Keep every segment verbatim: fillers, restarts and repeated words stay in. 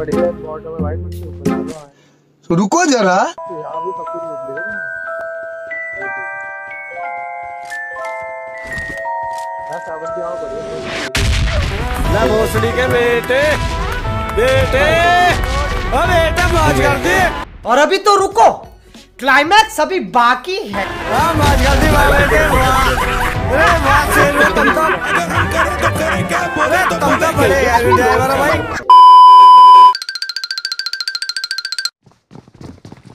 बढ़िया स्पॉट है भाई, मुझे ऊपर आ रहा है तो रुको जरा, यहां भी सब कुछ निकल गया ना। भोसड़ी के बेटे बेटे ओ बेटा मौज कर दे। और अभी तो रुको, क्लाइमैक्स अभी बाकी है। मौज कर दे भाई बेटे, अरे मौज से लो तुम तो, अगर हम करें तो करें क्या बोले तो तुम तो बड़े यार ड्राइवर भाई।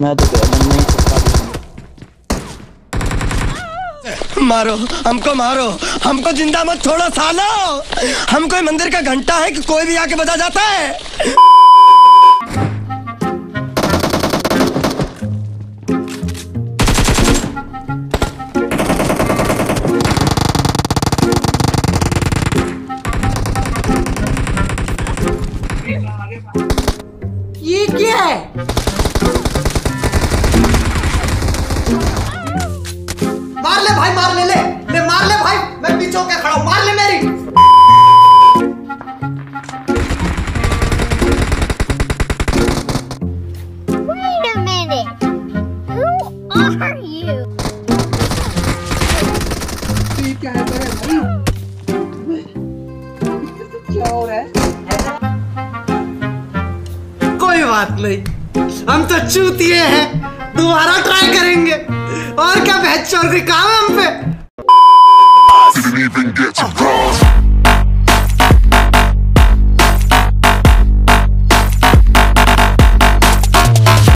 मैं तो कह मन नहीं मारो हमको, मारो हमको, जिंदा मत छोड़ो सालो। हम कोई मंदिर का घंटा है कि कोई भी आके बजा जाता है। ये क्या है? कोई बात नहीं, हम तो चूतिए हैं, दोबारा ट्राई करेंगे। और क्या बहस चल रही काम हम पे।